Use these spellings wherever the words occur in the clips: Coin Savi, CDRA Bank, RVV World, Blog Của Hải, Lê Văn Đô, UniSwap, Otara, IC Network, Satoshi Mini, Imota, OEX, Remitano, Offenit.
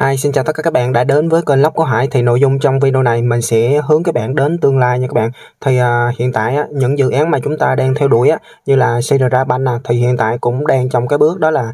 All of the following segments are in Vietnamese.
Hi, xin chào tất cả các bạn đã đến với kênh Blog Của Hải. Thì nội dung trong video này mình sẽ hướng các bạn đến tương lai nha các bạn. Thì hiện tại những dự án mà chúng ta đang theo đuổi như là CDRA Bank thì hiện tại cũng đang trong cái bước đó là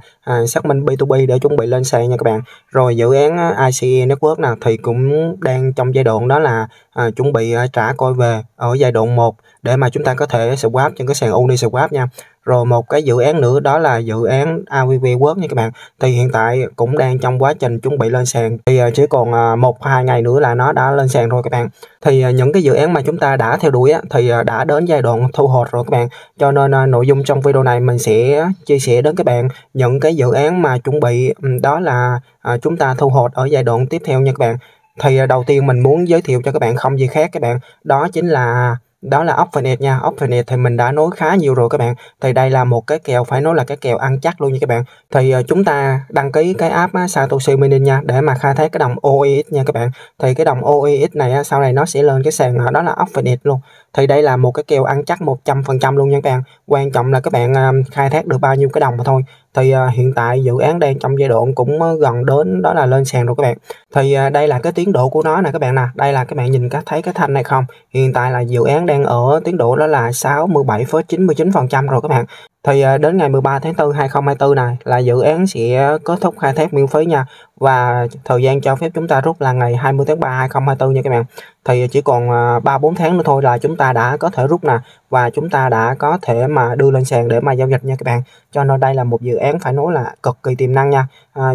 xác minh B2B để chuẩn bị lên sàn nha các bạn. Rồi dự án IC Network thì cũng đang trong giai đoạn đó là chuẩn bị trả coi về ở giai đoạn 1 để mà chúng ta có thể swap trên cái sàn UniSwap nha. Rồi một cái dự án nữa đó là dự án RVV World nha các bạn. Thì hiện tại cũng đang trong quá trình chuẩn bị lên sàn. Thì chỉ còn 1-2 ngày nữa là nó đã lên sàn rồi các bạn. Thì những cái dự án mà chúng ta đã theo đuổi thì đã đến giai đoạn thu hoạch rồi các bạn. Cho nên nội dung trong video này mình sẽ chia sẻ đến các bạn những cái dự án mà chuẩn bị đó là chúng ta thu hoạch ở giai đoạn tiếp theo nha các bạn. Thì đầu tiên mình muốn giới thiệu cho các bạn không gì khác các bạn, đó chính là Offenit nha. Offenit thì mình đã nói khá nhiều rồi các bạn. Thì đây là một cái kèo phải nói là cái kèo ăn chắc luôn nha các bạn. Thì chúng ta đăng ký cái app Satoshi Mini nha để mà khai thác cái đồng OEX nha các bạn. Thì cái đồng OEX này sau này nó sẽ lên cái sàn đó là Offenit luôn. Thì đây là một cái kèo ăn chắc 100% luôn nha các bạn. Quan trọng là các bạn khai thác được bao nhiêu cái đồng mà thôi. Thì hiện tại dự án đang trong giai đoạn cũng gần đến đó là lên sàn rồi các bạn. Thì đây là cái tiến độ của nó nè các bạn nè. Đây là các bạn nhìn thấy cái thanh này không? Hiện tại là dự án đang ở tiến độ đó là 67,99% rồi các bạn. Thì đến ngày 13 tháng 4 2024 này là dự án sẽ kết thúc khai thác miễn phí nha. Và thời gian cho phép chúng ta rút là ngày 20 tháng 3 2024 nha các bạn. Thì chỉ còn 3-4 tháng nữa thôi là chúng ta đã có thể rút nè. Và chúng ta đã có thể mà đưa lên sàn để mà giao dịch nha các bạn. Cho nên đây là một dự án phải nói là cực kỳ tiềm năng nha.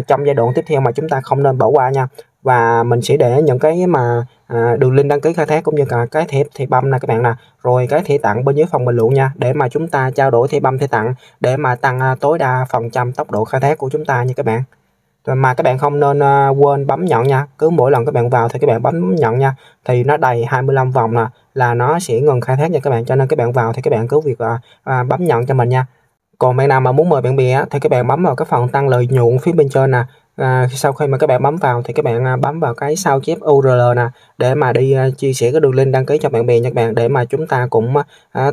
Trong giai đoạn tiếp theo mà chúng ta không nên bỏ qua nha. Và mình sẽ để những cái mà đường link đăng ký khai thác cũng như cả cái thẻ băm nè các bạn nè, rồi cái thẻ tặng bên dưới phần bình luận nha, để mà chúng ta trao đổi thẻ băm thẻ tặng để mà tăng tối đa phần trăm tốc độ khai thác của chúng ta nha các bạn. Rồi mà các bạn không nên quên bấm nhận nha, cứ mỗi lần các bạn vào thì các bạn bấm nhận nha. Thì nó đầy 25 vòng là nó sẽ ngừng khai thác nha các bạn, cho nên các bạn vào thì các bạn cứ việc bấm nhận cho mình nha. Còn bạn nào mà muốn mời bạn bè thì các bạn bấm vào cái phần tăng lợi nhuận phía bên trên nè. Sau khi mà các bạn bấm vào thì các bạn bấm vào cái sao chép URL nè để mà đi chia sẻ cái đường link đăng ký cho bạn bè nha các bạn, để mà chúng ta cũng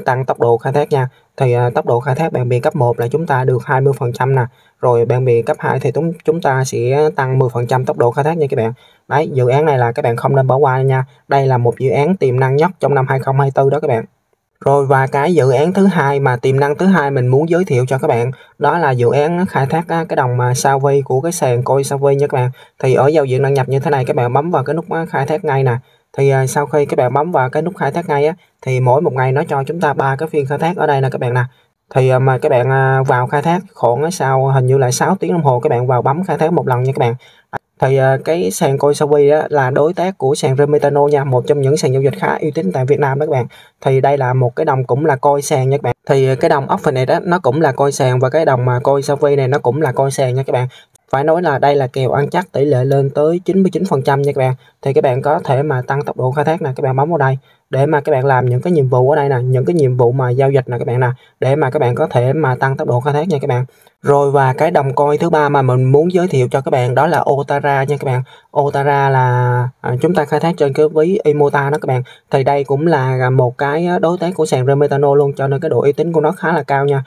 tăng tốc độ khai thác nha. Thì tốc độ khai thác bạn bè cấp 1 là chúng ta được 20% nè, rồi bạn bè cấp 2 thì chúng ta sẽ tăng 10% tốc độ khai thác nha các bạn. Đấy, dự án này là các bạn không nên bỏ qua nha. Đây là một dự án tiềm năng nhất trong năm 2024 đó các bạn. Rồi và cái dự án thứ hai mà tiềm năng thứ hai mình muốn giới thiệu cho các bạn đó là dự án khai thác cái đồng Savi của cái sàn Coin Savi nha các bạn. Thì ở giao diện đăng nhập như thế này các bạn bấm vào cái nút khai thác ngay nè. Thì sau khi các bạn bấm vào cái nút khai thác ngay thì mỗi một ngày nó cho chúng ta 3 cái phiên khai thác ở đây nè các bạn nè. Thì mà các bạn vào khai thác khoảng sau hình như là 6 tiếng đồng hồ các bạn vào bấm khai thác một lần nha các bạn. Thì cái sàn Coin Savi là đối tác của sàn Remitano nha, một trong những sàn giao dịch khá uy tín tại Việt Nam đó các bạn. Thì đây là một cái đồng cũng là coin sàn nha các bạn. Thì cái đồng Offenit đó nó cũng là coin sàn và cái đồng mà Coin Savi này nó cũng là coin sàn nha các bạn. Phải nói là đây là kèo ăn chắc tỷ lệ lên tới 99% nha các bạn. Thì các bạn có thể mà tăng tốc độ khai thác nè, các bạn bấm vào đây để mà các bạn làm những cái nhiệm vụ ở đây nè, những cái nhiệm vụ mà giao dịch nè các bạn nè, để mà các bạn có thể mà tăng tốc độ khai thác nha các bạn. Rồi và cái đồng coin thứ ba mà mình muốn giới thiệu cho các bạn đó là Otara nha các bạn. Otara là chúng ta khai thác trên cái ví Imota đó các bạn. Thì đây cũng là một cái đối tác của sàn Remitano luôn, cho nên cái độ uy tín của nó khá là cao nha.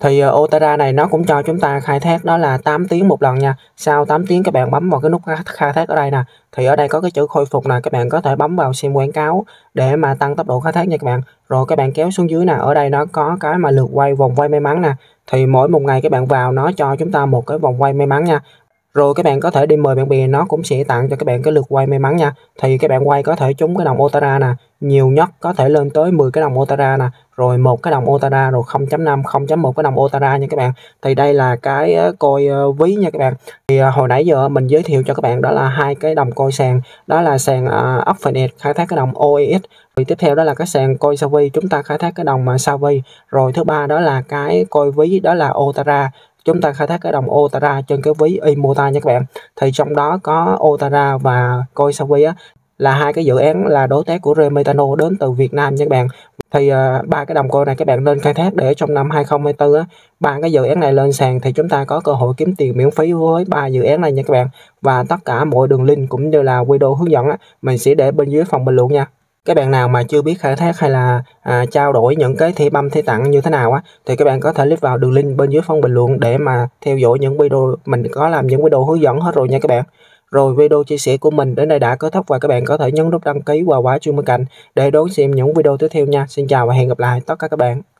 Thì Otara này nó cũng cho chúng ta khai thác đó là 8 tiếng một lần nha. Sau 8 tiếng các bạn bấm vào cái nút khai thác ở đây nè. Thì ở đây có cái chữ khôi phục nè, các bạn có thể bấm vào xem quảng cáo để mà tăng tốc độ khai thác nha các bạn. Rồi các bạn kéo xuống dưới nè, ở đây nó có cái mà lượt quay vòng quay may mắn nè. Thì mỗi một ngày các bạn vào nó cho chúng ta một cái vòng quay may mắn nha. Rồi các bạn có thể đi mời bạn bè, nó cũng sẽ tặng cho các bạn cái lượt quay may mắn nha. Thì các bạn quay có thể trúng cái đồng Otara nè, nhiều nhất có thể lên tới 10 cái đồng Otara nè, rồi 1 cái đồng Otara, rồi 0.5, 0.1 cái đồng Otara nha các bạn. Thì đây là cái coin ví nha các bạn. Thì hồi nãy giờ mình giới thiệu cho các bạn đó là 2 cái đồng coin sàn, đó là sàn Offenit khai thác cái đồng OEX, rồi tiếp theo đó là cái sàn Coin Savi chúng ta khai thác cái đồng Savi, rồi thứ ba đó là cái coin ví đó là Otara, chúng ta khai thác cái đồng Otara trên cái ví Imota nha các bạn. Thì trong đó có Otara và Coin Savi là 2 cái dự án là đối tác của Remitano đến từ Việt Nam nha các bạn. Thì ba cái đồng coin này các bạn nên khai thác để trong năm 2024 ba cái dự án này lên sàn thì chúng ta có cơ hội kiếm tiền miễn phí với 3 dự án này nha các bạn. Và tất cả mọi đường link cũng như là video hướng dẫn mình sẽ để bên dưới phần bình luận nha. Các bạn nào mà chưa biết khai thác hay là trao đổi những cái thẻ băm thẻ tặng như thế nào thì các bạn có thể click vào đường link bên dưới phần bình luận để mà theo dõi những video, mình có làm những video hướng dẫn hết rồi nha các bạn. Rồi video chia sẻ của mình đến đây đã kết thúc và các bạn có thể nhấn nút đăng ký và quả chuông bên cạnh để đón xem những video tiếp theo nha. Xin chào và hẹn gặp lại tất cả các bạn.